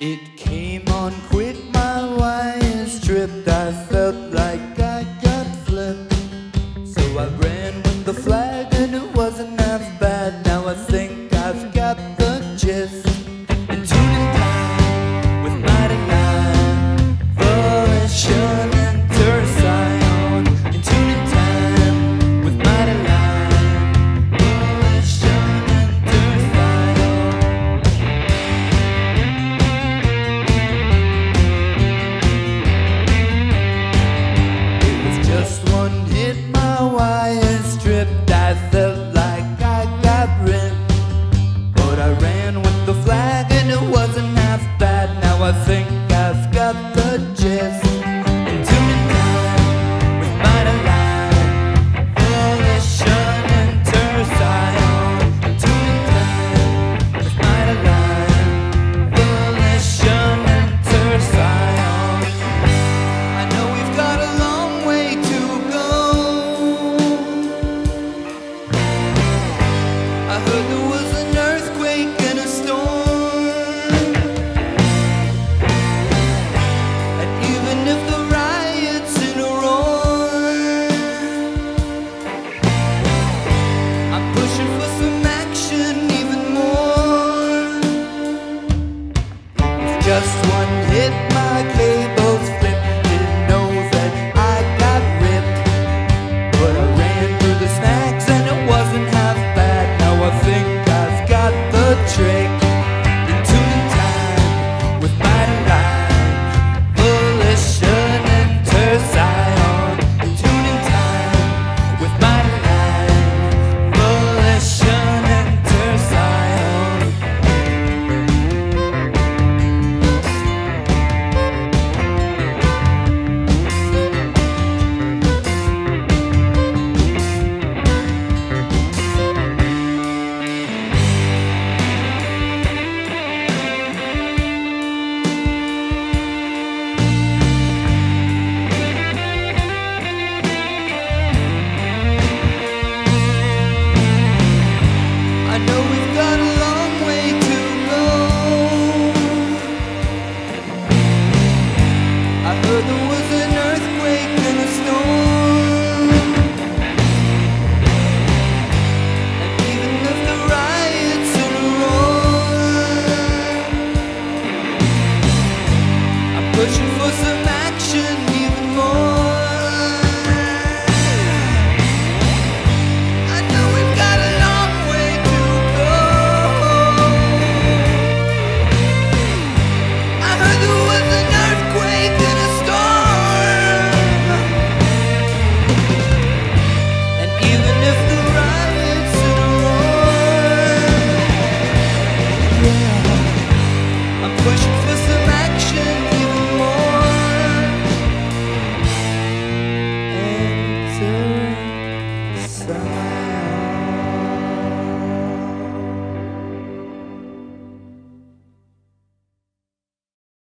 It came on quick, my wires tripped. I felt like I got flipped. So I ran with the flag and it wasn't as bad. Now I think I've got the gist. And tuned in time with Mighty Nine, Volition and Tercyon. And tuned in time with Mighty Nine, Volition and Tercyon. It was just one hit, my wires tripped. I felt I think I've got the gist. And tune in time with Mighty Nine, Volition and Tercyon. And tune in time with Mighty Nine, Volition and Tercyon. I know we've got a long way to go. I heard there was an earthquake and a storm. Just one.